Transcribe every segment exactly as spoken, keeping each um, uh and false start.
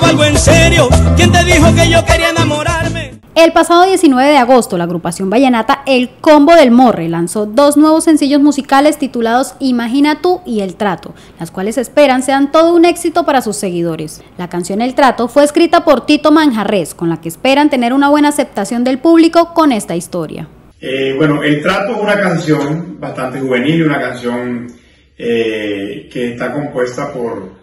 buscaba algo en serio. ¿Quién te dijo que yo quería enamorarme? El pasado diecinueve de agosto, la agrupación vallenata El Combo del Morre lanzó dos nuevos sencillos musicales titulados Imagina Tú y El Trato, las cuales esperan sean todo un éxito para sus seguidores. La canción El Trato fue escrita por Tito Manjarres, con la que esperan tener una buena aceptación del público con esta historia. Eh, bueno, El Trato es una canción bastante juvenil, una canción eh, que está compuesta por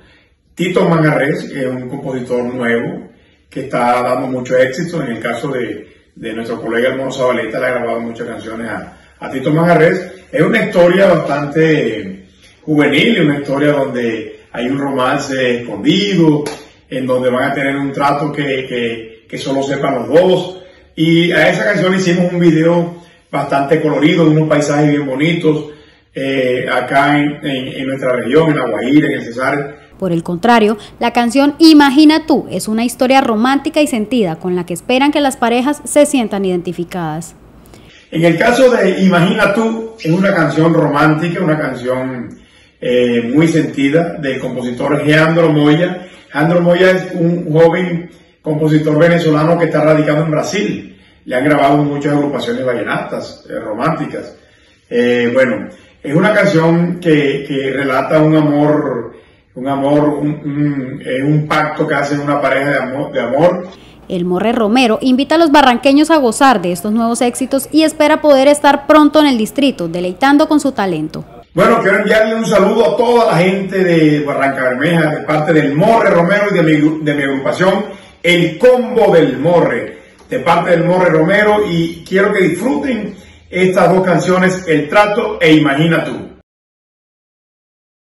Tito Manjarres, que es un compositor nuevo que está dando mucho éxito. En el caso de, de nuestro colega Hermoso Abaleta, le ha grabado muchas canciones a, a Tito Manjarres. Es una historia bastante eh, juvenil, una historia donde hay un romance escondido, en donde van a tener un trato que, que, que solo sepan los dos. Y a esa canción le hicimos un video bastante colorido, unos paisajes bien bonitos, eh, acá en, en, en nuestra región, en La Guaira, en el César. Por el contrario, la canción Imagina Tú es una historia romántica y sentida con la que esperan que las parejas se sientan identificadas. En el caso de Imagina Tú, es una canción romántica, una canción eh, muy sentida del compositor Leandro Moya. Leandro Moya es un joven compositor venezolano que está radicado en Brasil. Le han grabado muchas agrupaciones vallenatas, eh, románticas. Eh, bueno, es una canción que, que relata un amor, un amor, un, un, eh, un pacto que hacen una pareja de amor, de amor. El Morre Romero invita a los barranqueños a gozar de estos nuevos éxitos y espera poder estar pronto en el distrito, deleitando con su talento. Bueno, quiero enviarle un saludo a toda la gente de Barranca Bermeja, de parte del Morre Romero y de mi, de mi agrupación El Combo del Morre, de parte del Morre Romero, y quiero que disfruten estas dos canciones, El Trato e Imagina Tú.